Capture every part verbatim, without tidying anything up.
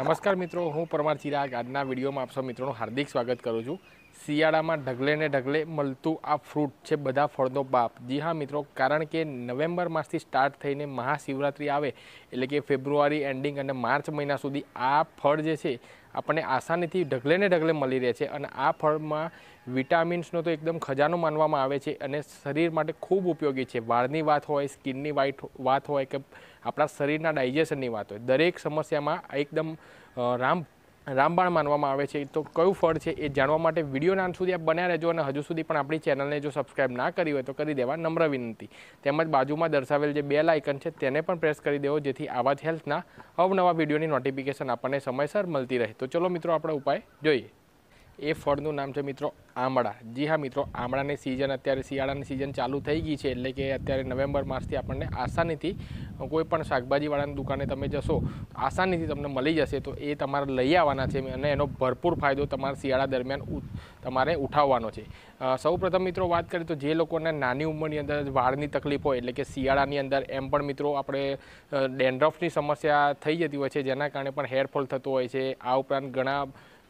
नमस्कार मित्रों, हूँ परमार चीराग। आज विडियो में आप सब मित्रों हार्दिक स्वागत करूँ छूँ। शियाड़ा में ढगले ने ढगले मलतू आ फ्रूट है बधा फळनो बाप। जी हाँ मित्रों, कारण के नवेम्बर मासथी स्टार्ट थईने महाशिवरात्रि आवे एटले के फेब्रुआरी एंडिंग अने मार्च महीना सुधी आ फळ जे छे आपणे आसानीथी ढगले ने ढगले मळी रहे छे। अने आ फळमां विटामिन्सनो तो एकदम खजानो मानवामां आवे छे अने शरीर माटे खूब उपयोगी छे। वाळनी वात होय, स्किननी वाइट वात होय के आपणा शरीरना डायजेशननी वात होय, दरेक समस्यामां एकदम राम रामबाण मानवामां आवे छे। तो क्यू फळ छे ए जाणवा माटे विडियोना अंत सुधी आप बन्या रहेजो अने हजू सुधी पण आपणी चेनलने जो सब्सक्राइब ना करी होय तो करी देवा नम्र विनंती। तेमज बाजुमां दर्शावेल जे बेल आइकन छे तेने पण प्रेस करी देवो जेथी आवा ज हेल्थना अवनवा विडियोनी नोटिफिकेशन आपणे समयसर मळती रहे। तो चलो मित्रों आपणे उपाय जोईए। ए फळनुं नाम छे मित्रों आमळा। जी हाँ मित्रों, आमळानी सीजन अत्यारे शियाळानी सीजन चालू थई गई छे एटले के अत्यारे नवेम्बर मासथी आपणने आसानीथी कोईपण शाकभाजीवाळानी दुकाने तमे जशो आसानीथी तमने मळी जशे। तो ए तमारे लई आववाना छे अने एनो भरपूर फायदो तमारे शियाळा दरमियान तमारे उठाववानो छे। सौप्रथम मित्रों वात करीए तो जे लोकोने नानी उंमरनी अंदर वाळनी तकलीफ होय एटले के शियाळानी अंदर एम पण मित्रों आपणे डेन्ड्रफनी समस्या थई जती होय छे, जेना कारणे पण हेरफॉल थतो होय छे। आ उपरांत घणा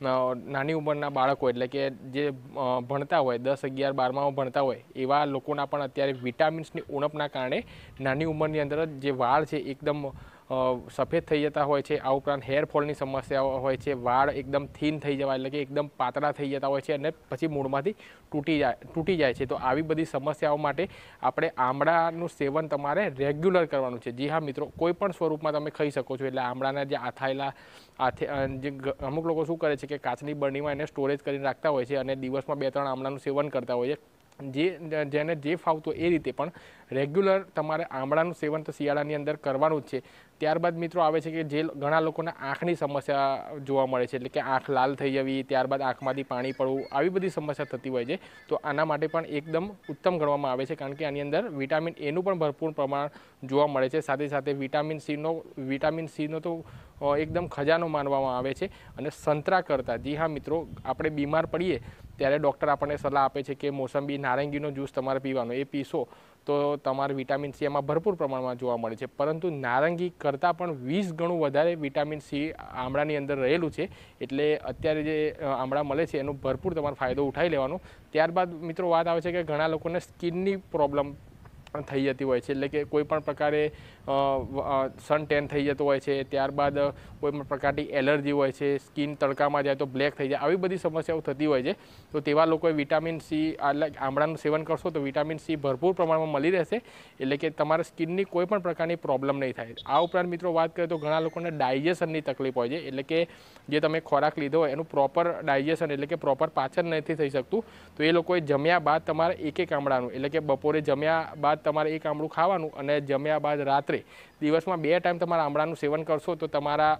नानी उमरना बाळको एटले के जे भणता होय दस अगियार बारमां भणता होय एवा लोकोना पण अत्यारे विटामिन्सनी उणपना कारणे नानी उमरनी अंदर जे वाळ छे एकदम सफेद थी जता होय छे। आ उपरांत हेरफॉलनी समस्या होय छे, वाळ एकदम थीन थी जवा एटले के एकदम पातळा थी जता होय छे अने पछी मूळमांथी तूटी जाय तूटी जाय छे। तो आवी बधी समस्याओ माटे आपणे आमळानुं सेवन तमारे रेग्युलर करवानुं छे। जी हाँ मित्रों, कोईपण स्वरूपमां तमे खाई शको छो। एटले आमळाना जे आथायला आथे जे अमुक लोको शुं करे छे के काचनी बरणीमां एने स्टोरेज करीने राखता होय छे अने दिवसमां बे त्रण आमळानुं सेवन करता होय छे। जे जेने जे फावतो ए रीते पण रेग्युलर तमारे आमळानुं सेवन तो शियाळानी अंदर करवानुं ज छे। त्यारबाद मित्रों आवे छे के जे घणा लोकोने आँखनी समस्या जोवा मळे छे एटले के आँख लाल थई जवी, त्यारबाद आँखमांथी पाणी पडवुं, आवी बधी समस्या थती होय छे। तो आना माटे पण एकदम उत्तम गणवामां आवे छे, कारण के आनी अंदर विटामिन ए नुं पण भरपूर प्रमाण जोवा मळे छे। साथे साथे विटामिन सी नो विटामिन सी नो तो एकदम खजानो मानवामां आवे छे। अने संतरा करता जी हाँ मित्रों आपणे बीमार पड़ीए त्यारे डॉक्टर आपणे सलाह आपे छे के मोसंबी नारंगीनो ज्यूस तमारे पीवानो, ए पीशो तो तमारे विटामिन सी एमां भरपूर प्रमाणमां जोवा मळे छे। परंतु नारंगी करता पण वीस गणुं वधारे विटामिन सी आमळानी अंदर रहेलुं छे, एटले अत्यारे जे आमळा मळे छे एनो भरपूर तमारे फायदो उठावी लेवानो। त्यारबाद मित्रों वात आवे छे के घणा लोकोने स्किननी प्रॉब्लम थी जती होय छे, एटले के कोईपण प्रकारे सन टेन थी जतो होय छे, त्यारबाद कोईपण प्रकारनी एलर्जी होय छे, स्किन तड़कामां जाए तो ब्लेक थी जाए, आवी बधी समस्याओ थती होय छे। तो तेवा लोकोए विटामिन सी एटले आमळानुं सेवन करशो तो विटामिन सी भरपूर प्रमाणमां मळी रहेशे, एटले के तमारा स्किननी कोईपण प्रकारनी प्रॉब्लम नहीं थाय। आ उपरांत मित्रों वात करीए तो घणा लोकोने डायजेशननी तकलीफ होय छे, एटले के जे तमे खोराक लीधो होय एनुं प्रोपर डायजेशन एटले के प्रोपर पाचन नथी थई शकतुं। तो ए लोकोए जम्या बाद तमारे एक एक आमळानुं एटले के बपोरे जम्या बाद तमारे एक आमळू खावानुं अने जम्या बाद रात्रे दिवसमां बे टाइम तमारे आमळानुं सेवन करशो तो तमारा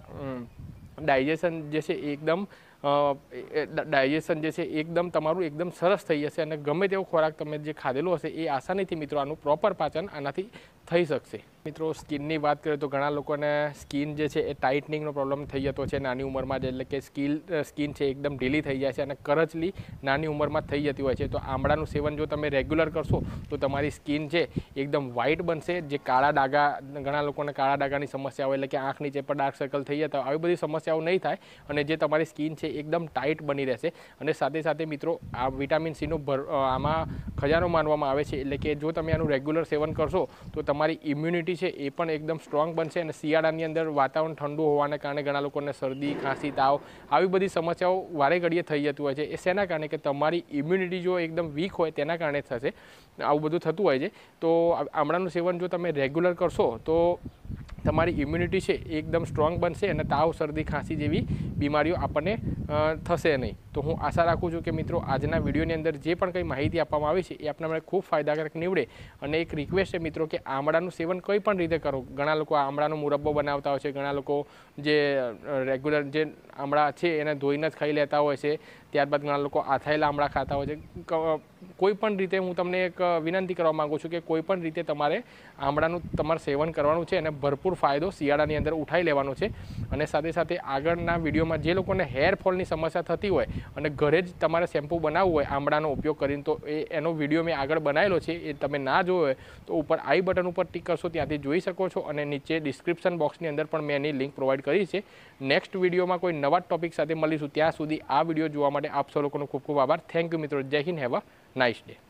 डायजेशन जे छे एकदम डायजेशन जे छे एकदम तमारुं एकदम सरस थई जशे अने गमे तेवो खोराक तमे जे खाधेलो हशे ए आसानीथी मित्रों आनुं प्रोपर पाचन आनाथी थई शकशे। मित्रों स्किननी वात करीए तो घणा लोकोने स्किन जे छे ए टाइटनिंगनो प्रॉब्लम थई जतो छे नानी उमरमां, एटले के स्किन स्किन छे एकदम ढीली थई जाय छे अने करचली नानी उमरमां थई जती होय छे। तो आमळानुं सेवन जो तमे रेग्युलर करशो तो तमारी स्किन छे एकदम व्हाइट बनशे। जे काळा डागा घणा लोकोने काळा डागानी समस्या होय, एटले के आँख नीचे पर डार्क सर्कल थई जता, आवी बधी समस्याओ नहीं थाय अने जे तमारी स्किन छे एकदम टाइट बनी रहेशे। अने साथे साथे मित्रों आ विटामिन सी नो भर आमां खजानो मानवामां आवे छे, एटले के जो तमे आनुं रेग्युलर सेवन करशो तो तमारी इम्युनिटी छे ए पण एकदम स्ट्रॉंग बनशे। अने शियाळानी अंदर वातावरण ठंडू होवाने कारणे घणा लोकोने सर्दी खांसी ताव आवी बधी समस्याओ वारे घड़ीए थई जती होय छे, ए सेना कारणे के तमारी इम्युनिटी जो एकदम वीक होय तेना कारणे थशे। आवुं बधुं थतुं होय छे तो आमळानुं सेवन जो तमे रेग्युलर करशो तो तमारी इम्युनिटी छे एकदम स्ट्रॉंग बनशे अने ताव सर्दी खांसी जेवी बीमारीओ आपणे थशे नहीं। तो हूँ आशा राखूँ छूँ कि मित्रों आजना विडियोनी अंदर जे पण कंई माहिती आपवामां आवी छे ए आपणा माटे खूब फायदाकारक निवड़े। अने एक रिक्वेस्ट है मित्रों कि आमळानुं सेवन कोई पण रीते करो। घणा लोको आमळानो मुरब्बो बनावता होय छे, घणा लोको जे रेग्युलर जे आमळा छे एने धोईने ज खाई लेता होय छे, त्यारबाद घणा लोको आथायेला आमळा खाता होय छे। कोईपण रीते हूँ तमने एक विनंती करवा माँगू छूँ कि कोईपण रीते तमारे आमळानुं तमारे सेवन करवानुं छे अने भरपूर फायदो शियाळानी अंदर उठाई लेवानो छे। अने साथे साथे आगळना विडियोमां जे लोकोने हेरफॉलनी समस्या थती होय अने घरे ज तमारे शेम्पू बनाववुं होय आमळानो उपयोग करीने तो एनो विडियो मैं आगळ बनावेलो छे। ए तमे ना जोयो होय तो उपर आई बटन उपर टिक करशो त्यांथी जोई शको छो अने नीचे डिस्क्रिप्शन बॉक्सनी अंदर पण मैं एनी लिंक प्रोवाइड करी छे। नेक्स्ट विडियो में कोई नवा टॉपिक साथे मळीशुं, त्यां सुधी आ विडियो जोवा माटे आप सौ लोकोनो खूब खूब आभार। थैंक यू मित्रों। जय Hind. Have a nice day.